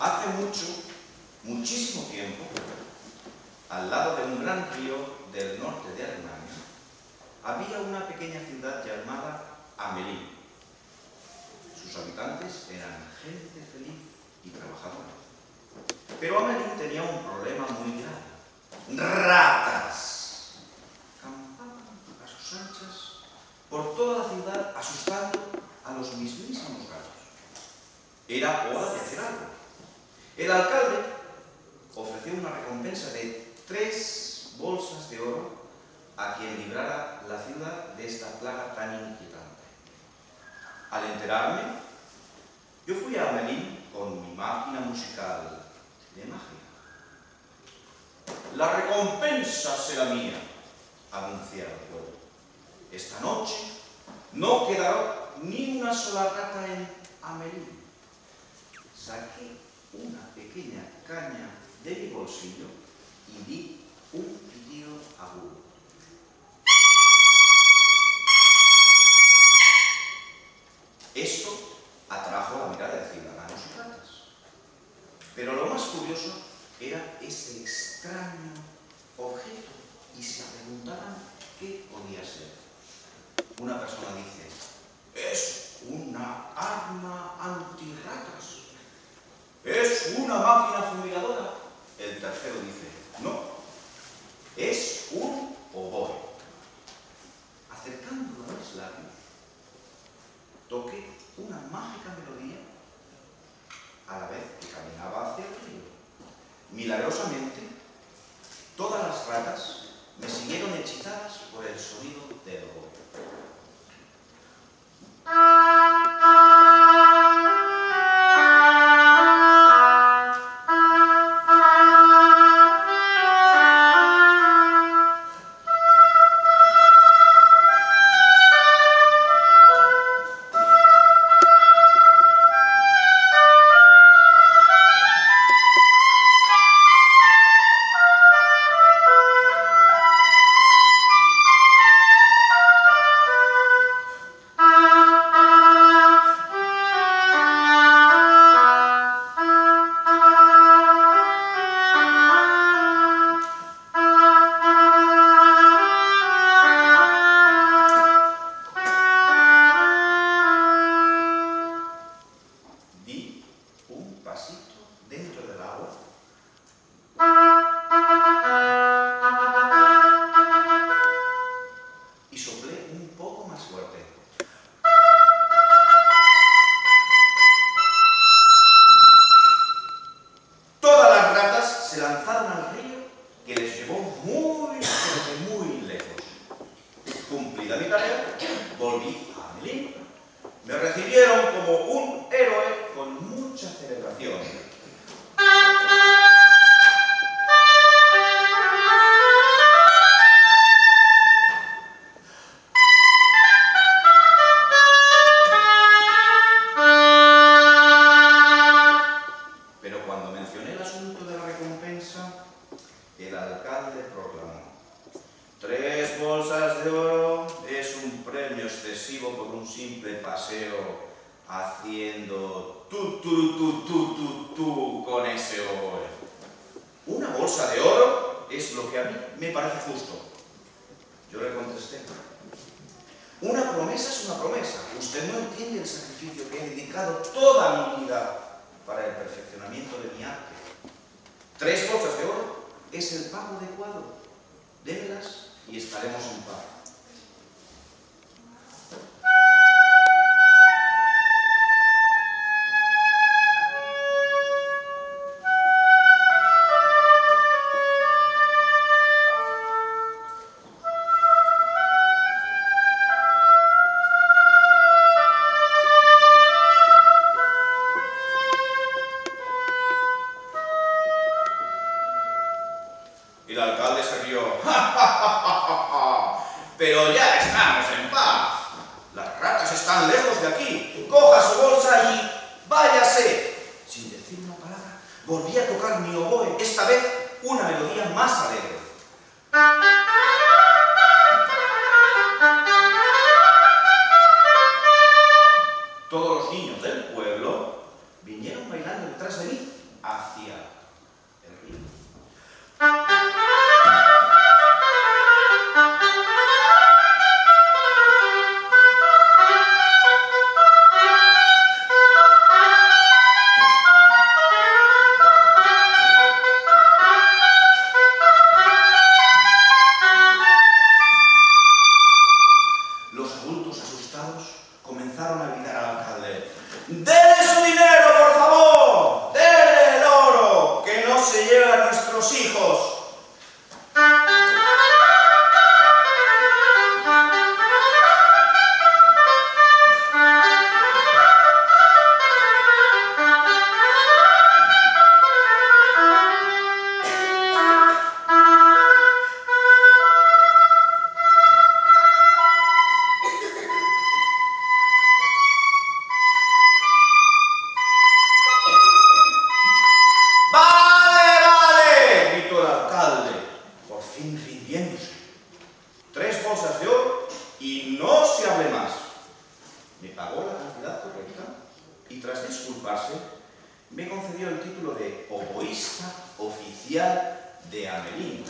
Hace mucho, muchísimo tiempo, al lado de un gran río del norte de Alemania, había una pequeña ciudad llamada Hamelín. Sus habitantes eran gente feliz y trabajadora. Pero Hamelín tenía un problema muy grave. ¡Ratas! Campaban a sus anchas por toda la ciudad asustando a los mismísimos gatos. Era hora de hacer algo. El alcalde ofreció una recompensa de 3 bolsas de oro a quien librara la ciudad de esta plaga tan inquietante. Al enterarme, yo fui a Hamelín con mi máquina musical de magia. La recompensa será mía, anunciaba el pueblo. Esta noche no quedará ni una sola rata en Hamelín. Saqué una pequeña caña de mi bolsillo y di un pitido agudo. Esto atrajo la mirada de ciudadanos y ratas. Pero lo más curioso era ese extraño objeto y se preguntaban qué podía ser. Una persona dice, es una arma antirratas. Es una máquina fumigadora. El tercero dice, no, es un oboe. Acercándolo a mis labios, toqué una mágica melodía a la vez que caminaba hacia el río. Milagrosamente, todas las ratas me siguieron hechizadas por el sonido del oboe. Todos los niños del pueblo vinieron bailando detrás de mí sus bases, me concedió el título de oboísta oficial de Hamelín.